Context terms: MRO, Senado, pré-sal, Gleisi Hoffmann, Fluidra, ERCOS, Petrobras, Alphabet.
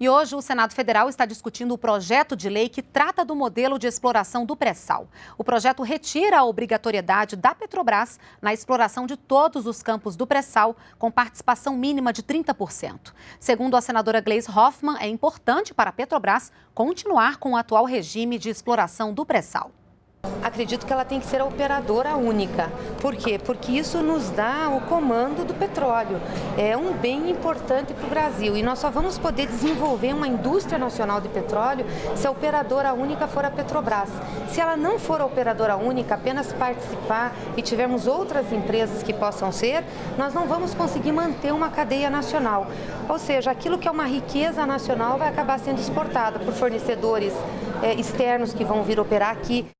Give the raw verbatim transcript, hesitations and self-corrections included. E hoje o Senado Federal está discutindo o projeto de lei que trata do modelo de exploração do pré-sal. O projeto retira a obrigatoriedade da Petrobras na exploração de todos os campos do pré-sal, com participação mínima de trinta por cento. Segundo a senadora Gleisi Hoffmann, é importante para a Petrobras continuar com o atual regime de exploração do pré-sal. Acredito que ela tem que ser a operadora única. Por quê? Porque isso nos dá o comando do petróleo. É um bem importante para o Brasil e nós só vamos poder desenvolver uma indústria nacional de petróleo se a operadora única for a Petrobras. Se ela não for a operadora única, apenas participar e tivermos outras empresas que possam ser, nós não vamos conseguir manter uma cadeia nacional. Ou seja, aquilo que é uma riqueza nacional vai acabar sendo exportado por fornecedores, é, externos que vão vir operar aqui.